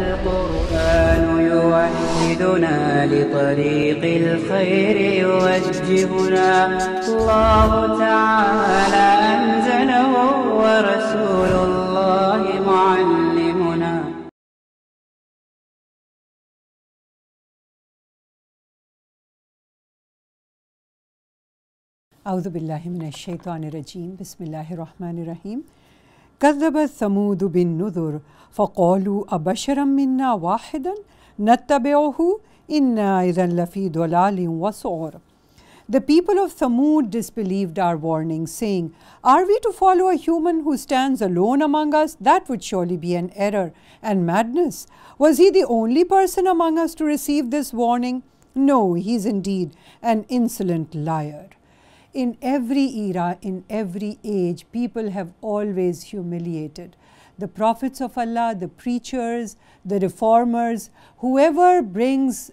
القرآن يوحدنا لطريق الخير يوجهنا. الله تعالى أنزله ورسول الله معلمنا. أعوذ بالله من الشيطان الرجيم. بسم الله الرحمن الرحيم. كذبت ثمود بالنذر فقالوا أبشرا منا واحدا نتبعه إنا إذا لفي ضلال وسعر. The people of Thamud disbelieved our warning, saying, "Are we to follow a human who stands alone among us? That would surely be an error and madness. Was he the only person among us to receive this warning? No, he is indeed an insolent liar." In every era, in every age, people have always humiliated the prophets of Allah, the preachers, the reformers, whoever brings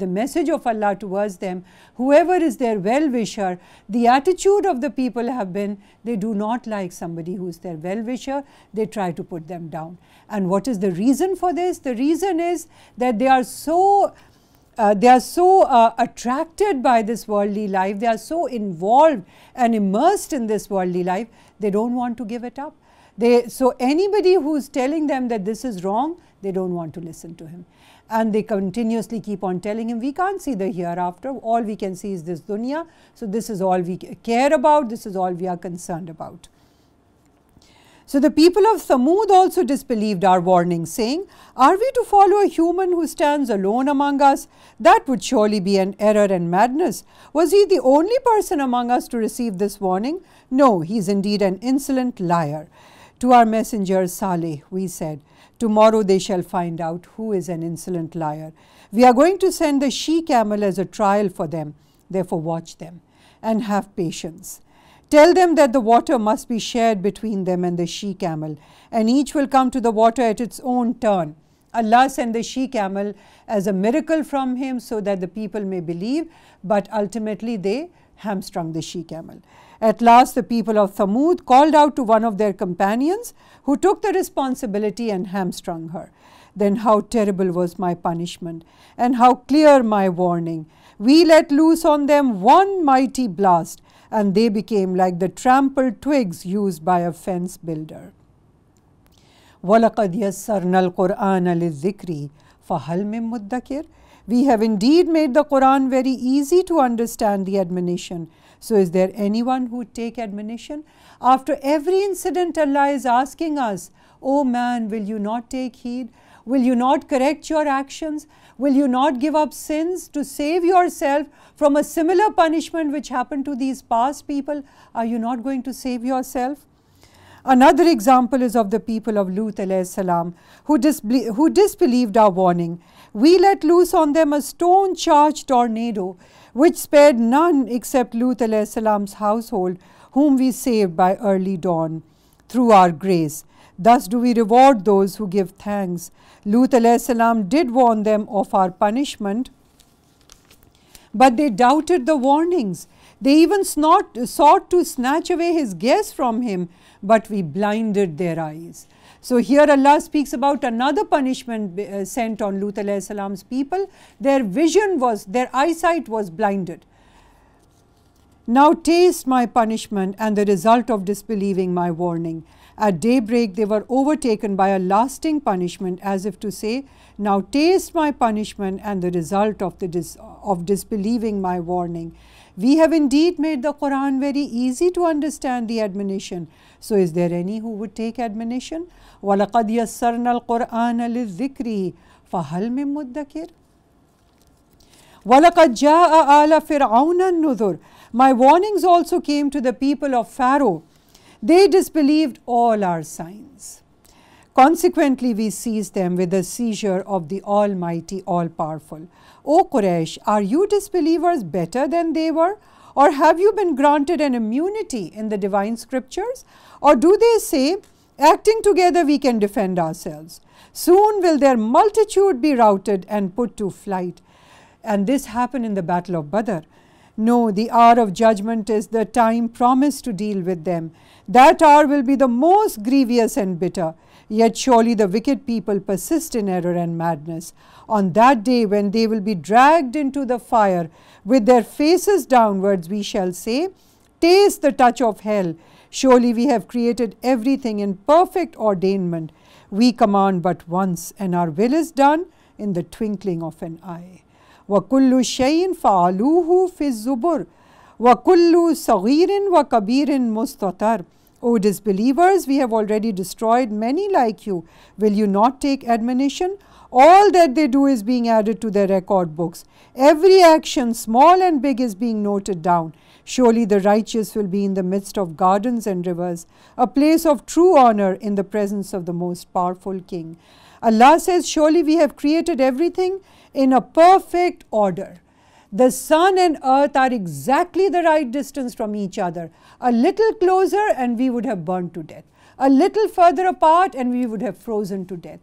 the message of Allah towards them, whoever is their well-wisher. The attitude of the people have been, they do not like somebody who is their well-wisher, they try to put them down. And what is the reason for this? The reason is that they are so attracted by this worldly life, they are so involved and immersed in this worldly life, they don't want to give it up. So anybody who is telling them that this is wrong, they don't want to listen to him. And they continuously keep on telling him, we can't see the hereafter, all we can see is this dunya, so this is all we care about, this is all we are concerned about. So the people of Thamud also disbelieved our warning, saying, "Are we to follow a human who stands alone among us? That would surely be an error and madness. Was he the only person among us to receive this warning? No, he is indeed an insolent liar." To our messenger Saleh, we said, "Tomorrow they shall find out who is an insolent liar. We are going to send the she-camel as a trial for them. Therefore watch them and have patience. Tell them that the water must be shared between them and the she-camel, and each will come to the water at its own turn." Allah sent the she-camel as a miracle from him so that the people may believe, but ultimately they hamstrung the she-camel. At last the people of Thamud called out to one of their companions who took the responsibility and hamstrung her. "Then how terrible was my punishment and how clear my warning. We let loose on them one mighty blast, and they became like the trampled twigs used by a fence builder." وَلَقَدْ يَسَّرْنَا الْقُرْآنَ لِلذِّكْرِ فَهَلْ مِن مُدَّكِرٍ. We have indeed made the Quran very easy to understand the admonition. So is there anyone who would take admonition? After every incident, Allah is asking us, "O man, will you not take heed? Will you not correct your actions? Will you not give up sins to save yourself from a similar punishment which happened to these past people? Are you not going to save yourself?" Another example is of the people of Lut alayhi salam, who disbelieved our warning. "We let loose on them a stone-charged tornado which spared none except Lut alayhi salam's household, whom we saved by early dawn through our grace. Thus do we reward those who give thanks. Lut alayhi salam did warn them of our punishment, but they doubted the warnings. They even sought to snatch away his guest from him, but we blinded their eyes." So here Allah speaks about another punishment sent on Lut alayhi salam's people. Their eyesight was blinded. "Now taste my punishment and the result of disbelieving my warning. At daybreak they were overtaken by a lasting punishment," as if to say, "Now taste my punishment and the result of disbelieving my warning. We have indeed made the Quran very easy to understand the admonition. So is there any who would take admonition?" وَلَقَدْ يَسَّرْنَا الْقُرْآنَ لِلذِّكْرِ فَهَلْ مِن مُدَّكِرٍ. وَلَقَدْ جَاءَ آلَ فِرْعَوْنَ النُّذُرُ. My warnings also came to the people of Pharaoh. They disbelieved all our signs. Consequently, we seized them with the seizure of the Almighty, All-Powerful. O Quraysh, are you disbelievers better than they were? Or have you been granted an immunity in the divine scriptures? Or do they say, "Acting together we can defend ourselves"? Soon will their multitude be routed and put to flight. And this happened in the battle of Badr. No, the hour of judgment is the time promised to deal with them. That hour will be the most grievous and bitter. Yet surely the wicked people persist in error and madness. On that day when they will be dragged into the fire with their faces downwards, we shall say, taste the touch of hell. Surely we have created everything in perfect ordainment. We command but once, and our will is done in the twinkling of an eye. وَكُلُّ شَيْءٍ فَعَلُوهُ فِي الزُّبُرِ وَكُلُّ صَغِيرٍ وَكَبِيرٍ مُسْتَطَرٍ. O disbelievers, we have already destroyed many like you. Will you not take admonition? All that they do is being added to their record books. Every action, small and big, is being noted down. Surely the righteous will be in the midst of gardens and rivers, a place of true honor in the presence of the most powerful King. Allah says, surely we have created everything in a perfect order. The sun and earth are exactly the right distance from each other. A little closer and we would have burned to death. A little further apart and we would have frozen to death.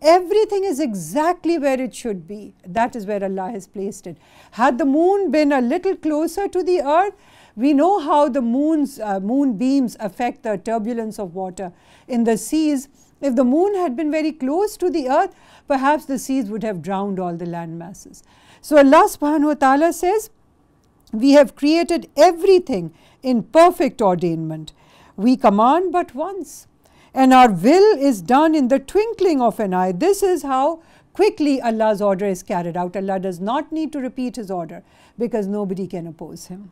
Everything is exactly where it should be. That is where Allah has placed it. Had the moon been a little closer to the earth, we know how the moon beams affect the turbulence of water in the seas. If the moon had been very close to the earth, perhaps the seas would have drowned all the land masses. So Allah subhanahu wa ta'ala says, we have created everything in perfect ordainment. We command but once, and our will is done in the twinkling of an eye. This is how quickly Allah's order is carried out. Allah does not need to repeat His order because nobody can oppose Him.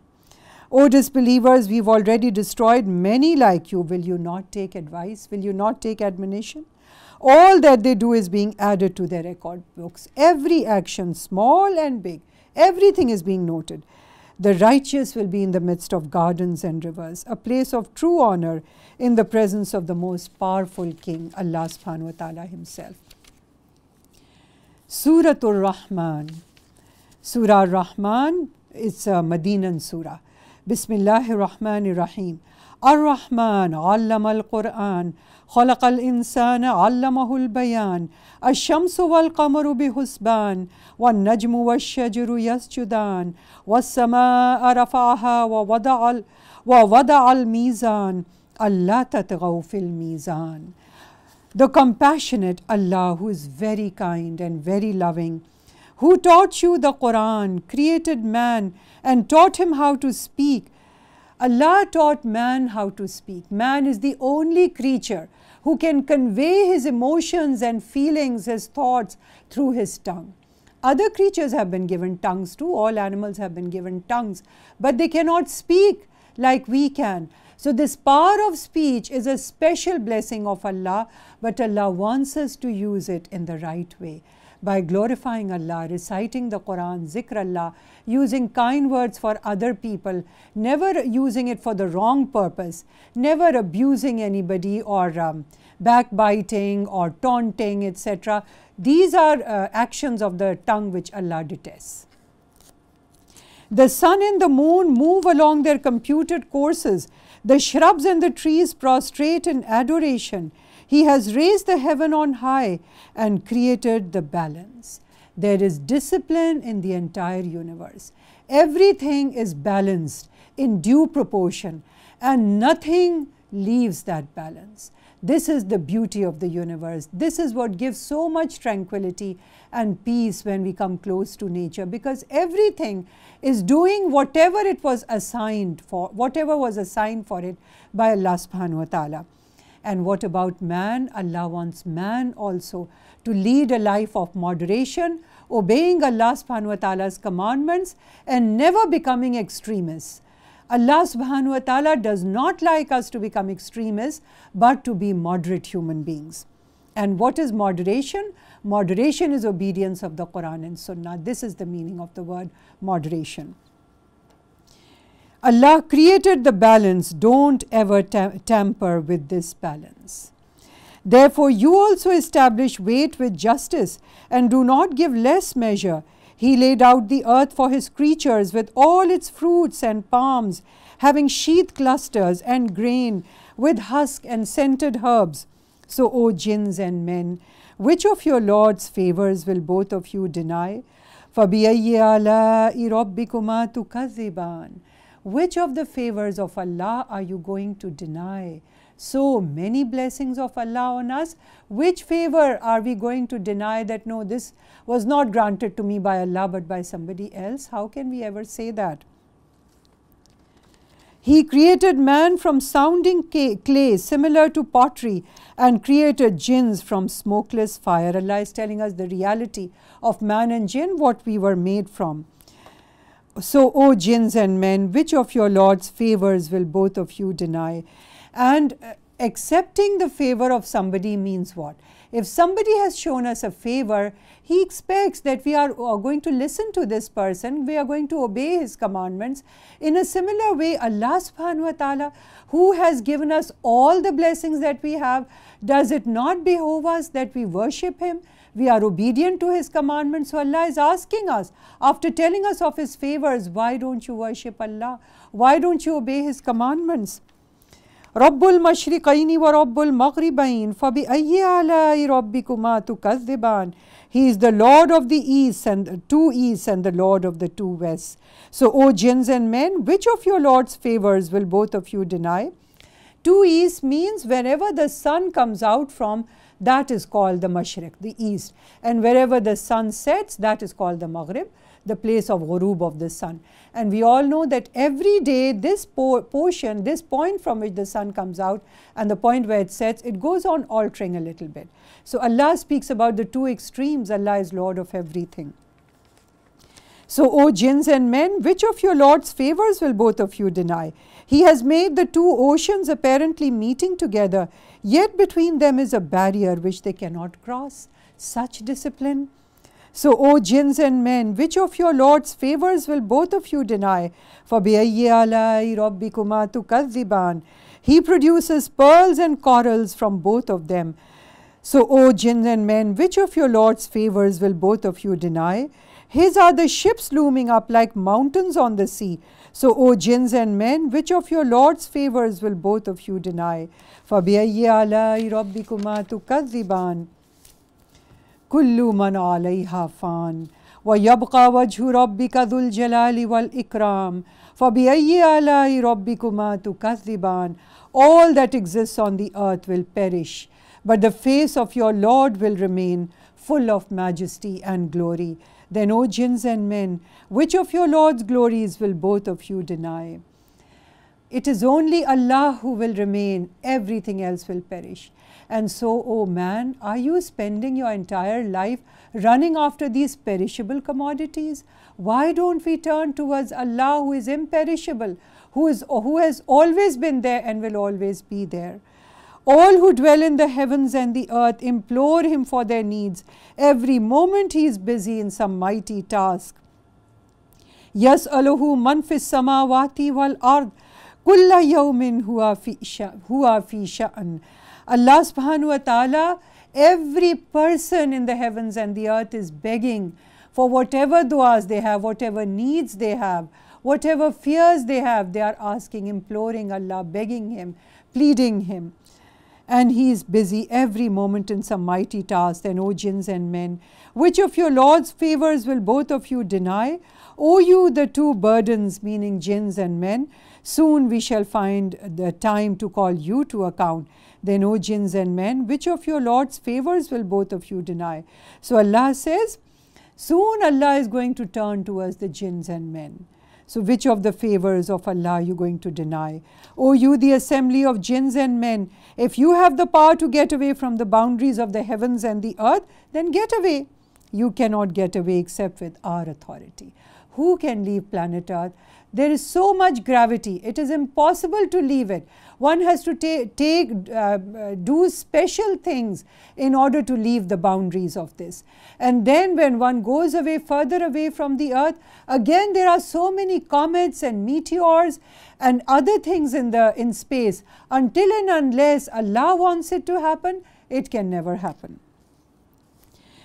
O disbelievers, we've already destroyed many like you. Will you not take advice? Will you not take admonition? All that they do is being added to their record books. Every action, small and big, everything is being noted. The righteous will be in the midst of gardens and rivers, a place of true honor in the presence of the most powerful King, Allah subhanahu wa ta'ala Himself. Suratul Rahman. Surah Rahman, it's a Madinan surah. Bismillahir Rahmanir Rahim. Ar-Rahman, allama al-Qur'an, khalaqa al-insana, allamahu al-bayan, ash-shamsu wal-qamaru bihusban, wal-najmu wal-shajaru yasjudan, was-samaa rafa'aha wa wada'a al-mizan, alla tatghaw fil mizan. The compassionate Allah, who is very kind and very loving, who taught you the Quran, created man and taught him how to speak. Allah taught man how to speak. Man is the only creature who can convey his emotions and feelings, his thoughts through his tongue. Other creatures have been given tongues too. All animals have been given tongues, but they cannot speak like we can. So this power of speech is a special blessing of Allah, but Allah wants us to use it in the right way. By glorifying Allah, reciting the Quran, zikr Allah, using kind words for other people, never using it for the wrong purpose, never abusing anybody or backbiting or taunting, etc. These are actions of the tongue which Allah detests. The sun and the moon move along their computed courses. The shrubs and the trees prostrate in adoration. He has raised the heaven on high and created the balance. There is discipline in the entire universe. Everything is balanced in due proportion, and nothing leaves that balance. This is the beauty of the universe. This is what gives so much tranquility and peace when we come close to nature, because everything is doing whatever it was assigned for, whatever was assigned for it by Allah subhanahu wa ta'ala. And what about man? Allah wants man also to lead a life of moderation, obeying Allah subhanahu wa ta'ala's commandments and never becoming extremists. Allah subhanahu wa ta'ala does not like us to become extremists, but to be moderate human beings. And what is moderation? Moderation is obedience of the Quran and Sunnah. This is the meaning of the word moderation. Allah created the balance. Don't ever tamper with this balance. Therefore, you also establish weight with justice and do not give less measure. He laid out the earth for His creatures with all its fruits and palms, having sheath clusters and grain with husk and scented herbs. So, O jinns and men, which of your Lord's favors will both of you deny? فَبِأَيِّ آلَاءِ رَبِّكُمَا تُكَذِّبَانِ. Which of the favors of Allah are you going to deny? So many blessings of Allah on us. Which favor are we going to deny that no, this was not granted to me by Allah but by somebody else? How can we ever say that? He created man from sounding clay similar to pottery and created jinns from smokeless fire. Allah is telling us the reality of man and jinn, what we were made from. So, O jinns and men, which of your Lord's favors will both of you deny? And accepting the favor of somebody means what? If somebody has shown us a favor, he expects that we are going to listen to this person, we are going to obey his commandments. In a similar way, Allah subhanahu wa ta'ala, who has given us all the blessings that we have, does it not behove us that we worship him? We are obedient to his commandments. So Allah is asking us, after telling us of his favors, why don't you worship Allah? Why don't you obey his commandments? رب المشرقين ورب المغربين فبأي آلاء ربكما تكذبان. He is the Lord of the East and the two Easts and the Lord of the two Wests. So, O jinns and men, which of your Lord's favors will both of you deny? Two Easts means wherever the sun comes out from, that is called the Mashriq, the East. And wherever the sun sets, that is called the Maghrib, the place of Ghurub of the sun. And we all know that every day this portion, this point from which the sun comes out and the point where it sets, it goes on altering a little bit. So Allah speaks about the two extremes. Allah is Lord of everything. So, O jinns and men, which of your Lord's favors will both of you deny? He has made the two oceans apparently meeting together, yet between them is a barrier which they cannot cross. Such discipline. So, O jinns and men, which of your Lord's favors will both of you deny? فَبِأَيِّ آلَاءِ رَبِّكُمَا تُكَذِّبَانِ. He produces pearls and corals from both of them. So, O jinns and men, which of your Lord's favors will both of you deny? His are the ships looming up like mountains on the sea. So, O jinns and men, which of your Lord's favors will both of you deny? فَبِأَيِّ آلَاءِ رَبِّكُمَا تُكَذِّبَانِ. كل من عليها فان ويبقى وجه ربك ذو الجلال والإكرام فبأي آلاء ربكما تكذبان. All that exists on the earth will perish, but the face of your Lord will remain, full of majesty and glory. Then, O jinns and men, which of your Lord's glories will both of you deny? It is only Allah who will remain, everything else will perish. And so, O man, are you spending your entire life running after these perishable commodities? Why don't we turn towards Allah who is imperishable, who has always been there and will always be there? All who dwell in the heavens and the earth implore him for their needs. Every moment he is busy in some mighty task. يَسْأَلُهُ مَنْ فِي السَّمَاوَاتِ وَالْأَرْضِ كُلَّ يَوْمٍ هُوَ فِي شَأْنٍ. Allah subhanahu wa ta'ala, every person in the heavens and the earth is begging for whatever du'as they have, whatever needs they have, whatever fears they have, they are asking, imploring Allah, begging him, pleading him. And he is busy every moment in some mighty task. Then, O jinns and men, which of your Lord's favors will both of you deny? O you, the two burdens, meaning jinns and men, soon we shall find the time to call you to account. Then, O jinns and men, which of your Lord's favors will both of you deny? So Allah says, soon Allah is going to turn towards the jinns and men. So, which of the favors of Allah are you going to deny? O you, the assembly of jinns and men, if you have the power to get away from the boundaries of the heavens and the earth, then get away. You cannot get away except with our authority. Who can leave planet Earth? There is so much gravity, it is impossible to leave it. One has to do special things in order to leave the boundaries of this. And then when one goes away, further away from the earth, again there are so many comets and meteors and other things in space. Until and unless Allah wants it to happen, it can never happen.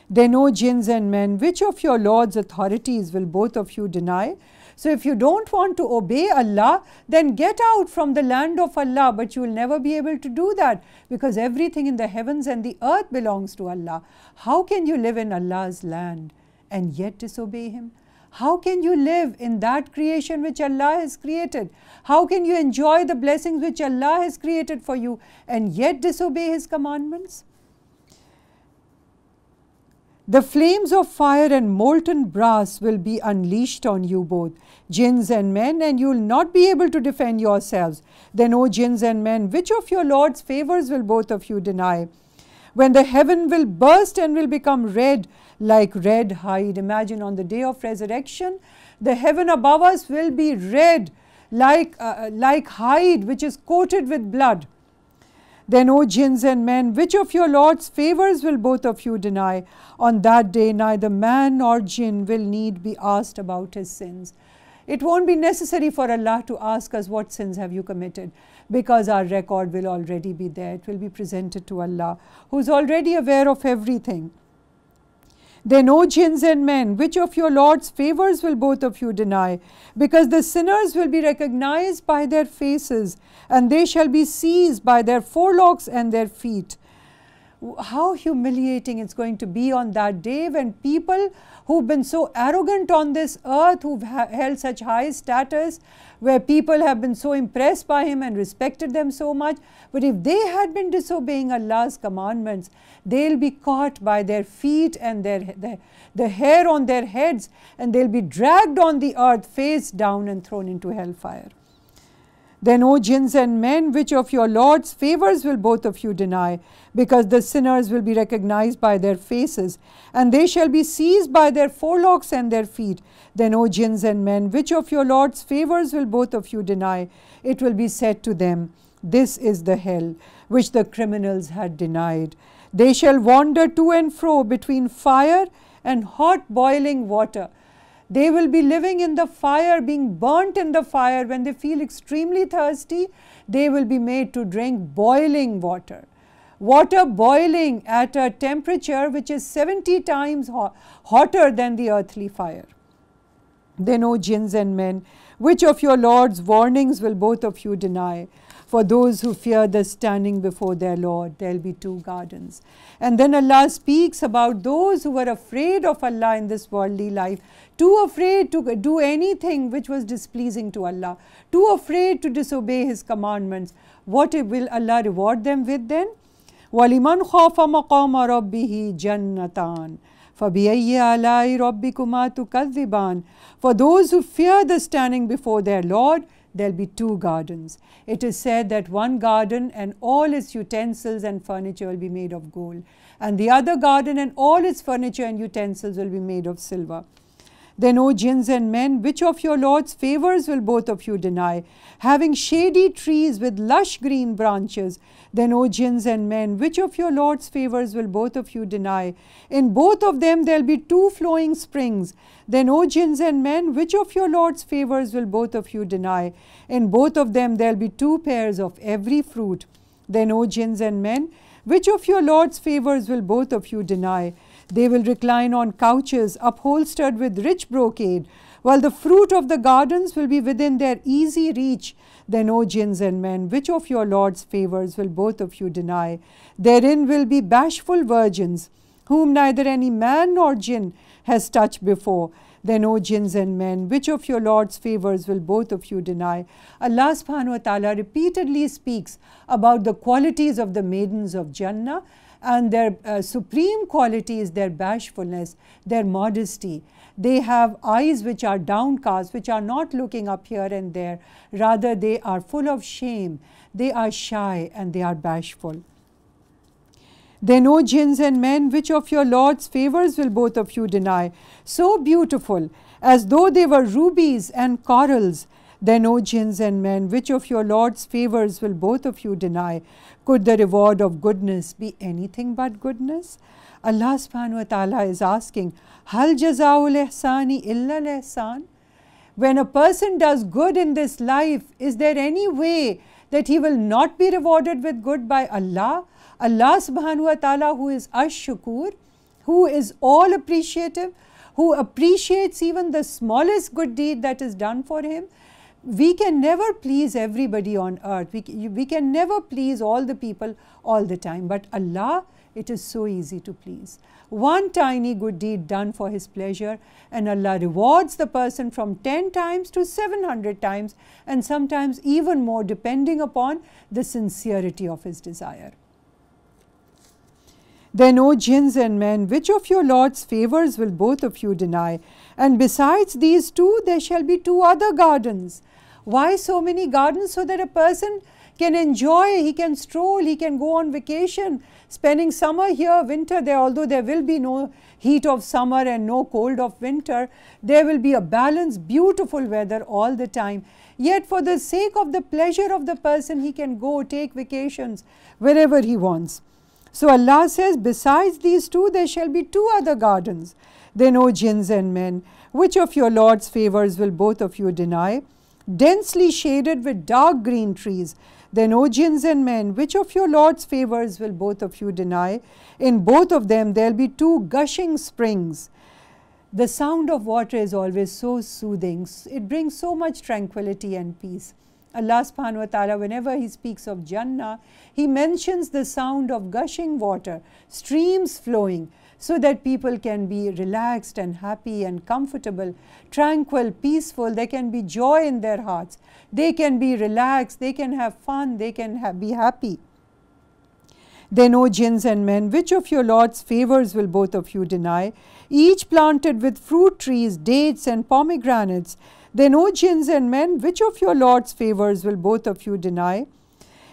Then, O jinns and men, which of your Lord's authorities will both of you deny? So, if you don't want to obey Allah, then get out from the land of Allah, but you will never be able to do that because everything in the heavens and the earth belongs to Allah. How can you live in Allah's land and yet disobey him? How can you live in that creation which Allah has created? How can you enjoy the blessings which Allah has created for you and yet disobey His commandments? The flames of fire and molten brass will be unleashed on you both, jinns and men, and you will not be able to defend yourselves. Then, O jinns and men, which of your Lord's favors will both of you deny? When the heaven will burst and will become red like red hide. Imagine on the day of resurrection, the heaven above us will be red like hide which is coated with blood. Then, O jinns and men, which of your Lord's favors will both of you deny? On that day, neither man nor jinn will need be asked about his sins. It won't be necessary for Allah to ask us what sins have you committed, because our record will already be there. It will be presented to Allah, who is already aware of everything. Then, O jinns and men, which of your Lord's favors will both of you deny? Because the sinners will be recognized by their faces, and they shall be seized by their forelocks and their feet. How humiliating it's going to be on that day when people who've been so arrogant on this earth, who've held such high status, where people have been so impressed by him and respected them so much, but if they had been disobeying Allah's commandments, they'll be caught by their feet and the hair on their heads, and they'll be dragged on the earth face down and thrown into hellfire. Then, O jinns and men, which of your Lord's favors will both of you deny? Because the sinners will be recognized by their faces, and they shall be seized by their forelocks and their feet. Then, O jinns and men, which of your Lord's favors will both of you deny? It will be said to them, this is the hell which the criminals had denied. They shall wander to and fro between fire and hot boiling water. They will be living in the fire, being burnt in the fire. When they feel extremely thirsty, they will be made to drink boiling water. Water boiling at a temperature which is 70 times hotter than the earthly fire. Then, O jinns and men, which of your Lord's warnings will both of you deny? For those who fear the standing before their Lord, there will be two gardens. And then Allah speaks about those who were afraid of Allah in this worldly life, too afraid to do anything which was displeasing to Allah, too afraid to disobey His commandments. What will Allah reward them with then? وَلِمَنْ خَافَ مَقَامَ رَبِّهِ جَنَّتَانِ فَبِأَيِّ آلَاءِ رَبِّكُمَا تُكَذِّبَانِ. For those who fear the standing before their Lord, there will be two gardens. It is said that one garden and all its utensils and furniture will be made of gold, and the other garden and all its furniture and utensils will be made of silver. Then, O jinns and men, which of your Lord's favors will both of you deny? Having shady trees with lush green branches. Then, O jinns and men, which of your Lord's favors will both of you deny? In both of them there will be two flowing springs. Then, O jinns and men, which of your Lord's favors will both of you deny? In both of them there will be two pairs of every fruit. Then, O jinns and men, which of your Lord's favors will both of you deny? They will recline on couches upholstered with rich brocade, while the fruit of the gardens will be within their easy reach. Then, O jinns and men, which of your Lord's favors will both of you deny? Therein will be bashful virgins, whom neither any man nor jinn has touched before. Then, O jinns and men, which of your Lord's favors will both of you deny? Allah subhanahu wa ta'ala repeatedly speaks about the qualities of the maidens of Jannah, and their supreme quality is their bashfulness, their modesty. They have eyes which are downcast, which are not looking up here and there. Rather, they are full of shame. They are shy and they are bashful. Then, O jinns and men, which of your Lord's favors will both of you deny? So beautiful, as though they were rubies and corals. Then, O jinns and men, which of your Lord's favors will both of you deny? Could the reward of goodness be anything but goodness? Allah subhanahu wa ta'ala is asking, Hal jazaa'ul ihsani illa al-ihsan? When a person does good in this life, is there any way that he will not be rewarded with good by Allah? Allah subhanahu wa ta'ala, who is ash-shukur, who is all appreciative, who appreciates even the smallest good deed that is done for him. We can never please everybody on earth. We can never please all the people all the time. But Allah it is so easy to please. One tiny good deed done for his pleasure, and Allah rewards the person from 10 times to 700 times, and sometimes even more, depending upon the sincerity of his desire. Then, O jinns and men, which of your Lord's favours will both of you deny? And besides these two, there shall be two other gardens. Why so many gardens? So that a person can enjoy, he can stroll, he can go on vacation, spending summer here, winter there. Although there will be no heat of summer and no cold of winter, there will be a balanced, beautiful weather all the time. Yet for the sake of the pleasure of the person, he can go take vacations wherever he wants. So Allah says, besides these two, there shall be two other gardens. Then, O jinns and men, which of your Lord's favours will both of you deny? Densely shaded with dark green trees. Then, O jinns and men, which of your Lord's favours will both of you deny? In both of them there will be two gushing springs. The sound of water is always so soothing. It brings so much tranquility and peace. Allah subhanahu wa ta'ala, whenever He speaks of Jannah, He mentions the sound of gushing water, streams flowing, so that people can be relaxed and happy and comfortable, tranquil, peaceful. There can be joy in their hearts. They can be relaxed, they can have fun, they can be happy. Then, O jinns and men, which of your Lord's favours will both of you deny? Each planted with fruit trees, dates and pomegranates. Then, O jinns and men, which of your Lord's favours will both of you deny?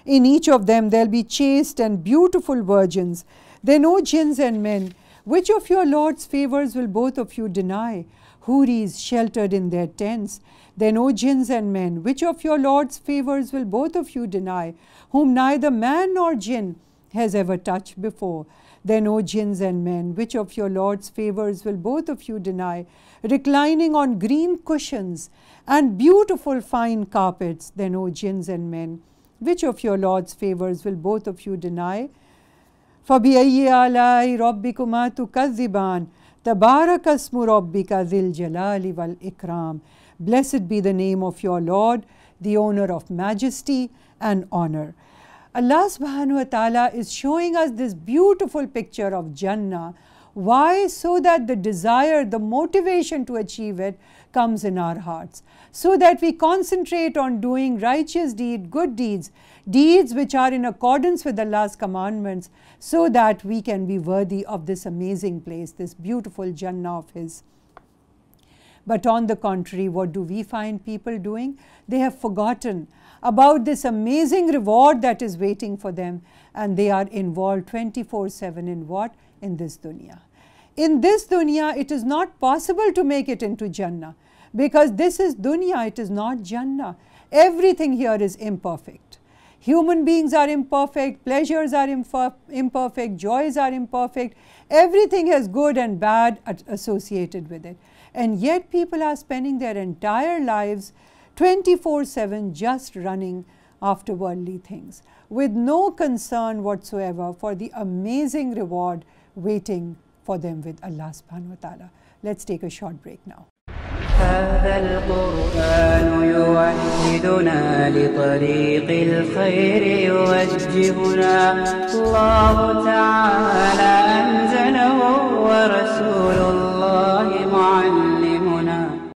In each of them there will be chaste and beautiful virgins. Then, O jinns and men, which of your Lord's favours will both of you deny? Houris sheltered in their tents. Then, O jinns and men, which of your Lord's favours will both of you deny? Whom neither man nor jinn has ever touched before. Then, O jinns and men, which of your Lord's favours will both of you deny? Reclining on green cushions and beautiful fine carpets. Then, O jinns and men, which of your Lord's favours will both of you deny? فَبِأَيِّ آلَاءِ رَبِّكُمَا تُكَذِّبَانِ تَبَارَكَ اسْمُ رَبِّكَ ذِي الْجَلَالِ وَالْإِكْرَامِ. Blessed be the name of your Lord, the owner of majesty and honour. Allah subhanahu wa ta'ala is showing us this beautiful picture of Jannah. Why? So that the desire, the motivation to achieve it comes in our hearts. So that we concentrate on doing righteous deeds, good deeds, deeds which are in accordance with Allah's commandments, so that we can be worthy of this amazing place, this beautiful Jannah of His. But on the contrary, what do we find people doing? They have forgotten about this amazing reward that is waiting for them, and they are involved 24/7 in what? In this dunya. In this dunya, it is not possible to make it into Jannah, because this is dunya, it is not Jannah. Everything here is imperfect. Human beings are imperfect, pleasures are imperfect, joys are imperfect. Everything has good and bad associated with it. And yet people are spending their entire lives 24/7 just running after worldly things, with no concern whatsoever for the amazing reward waiting for them with Allah subhanahu wa ta'ala. Let's take a short break now. هذا القرآن يوحدنا لطريق الخير يوجهنا الله تعالى